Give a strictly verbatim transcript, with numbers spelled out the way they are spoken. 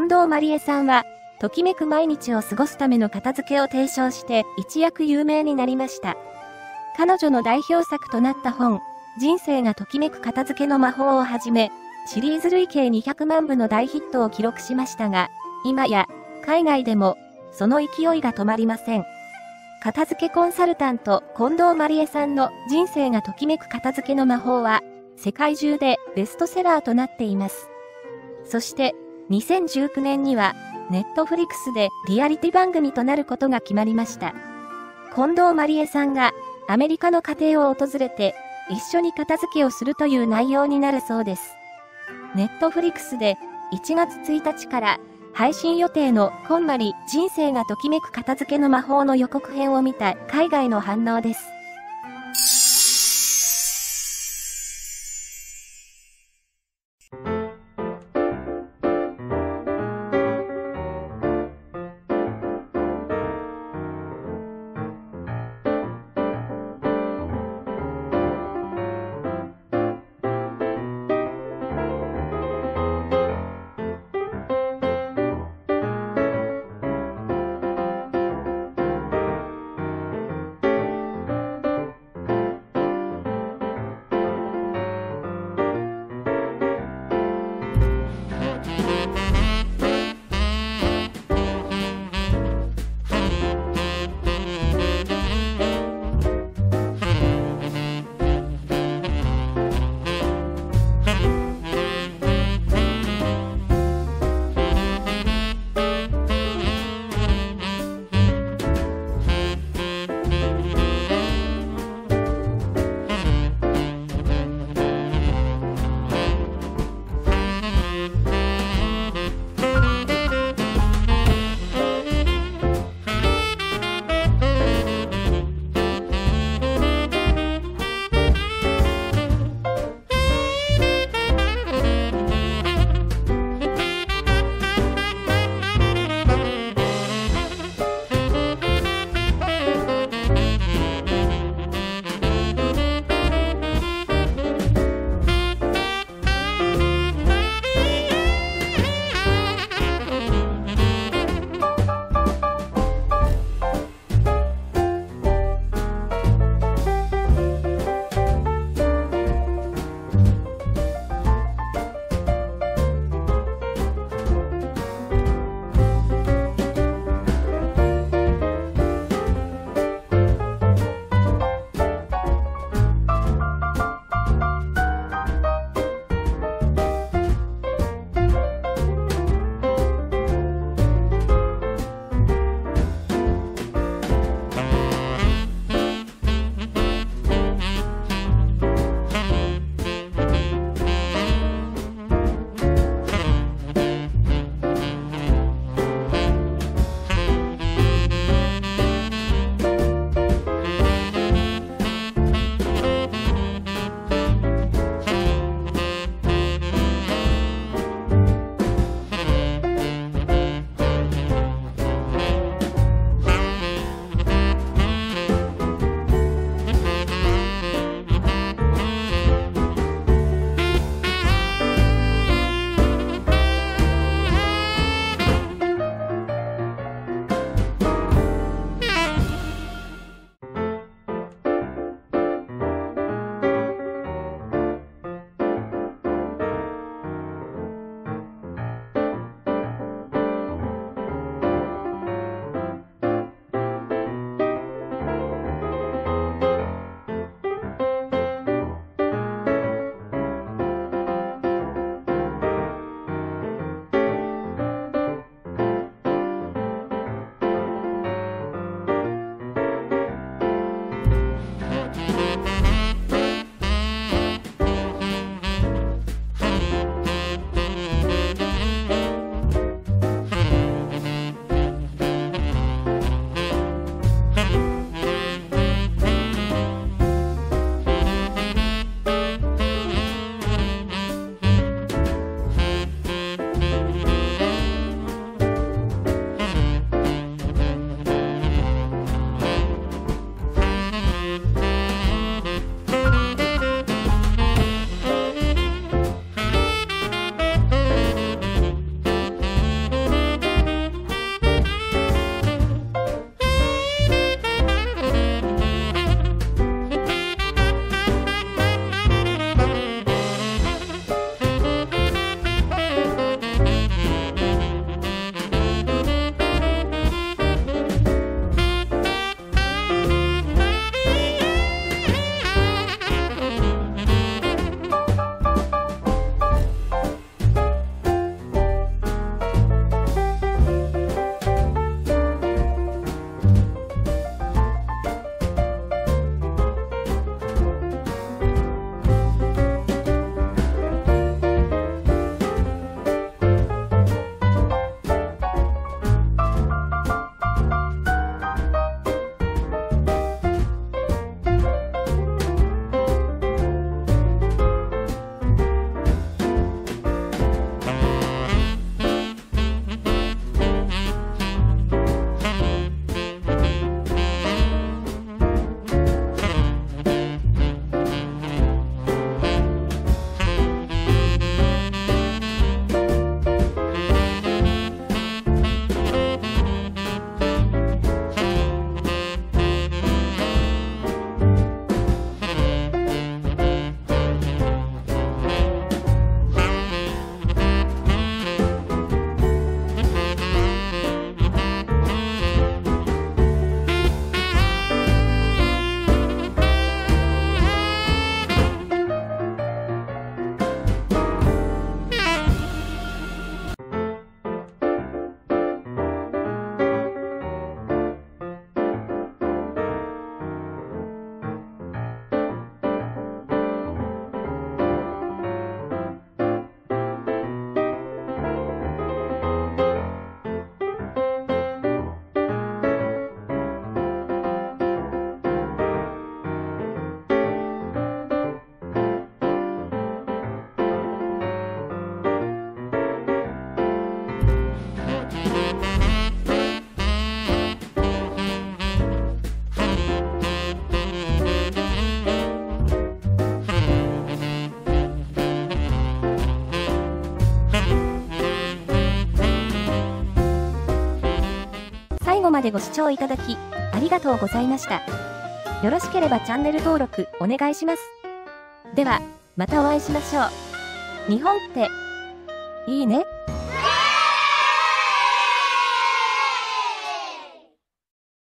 近藤麻理恵さんは、ときめく毎日を過ごすための片付けを提唱して一躍有名になりました。彼女の代表作となった本、人生がときめく片付けの魔法をはじめ、シリーズ累計にひゃくまん部の大ヒットを記録しましたが、今や、海外でも、その勢いが止まりません。片付けコンサルタント、近藤麻理恵さんの人生がときめく片付けの魔法は、世界中でベストセラーとなっています。そして、にせんじゅうきゅうねんには、Netflix でリアリティ番組となることが決まりました。近藤麻理恵さんが、アメリカの家庭を訪れて、一緒に片付けをするという内容になるそうです。Netflix で、いちがつついたちから、配信予定のこんまり人生がときめく片付けの魔法の予告編を見た海外の反応です。でご視聴いただき、ありがとうございました。よろしければチャンネル登録お願いします。では、またお会いしましょう。日本って、いいね。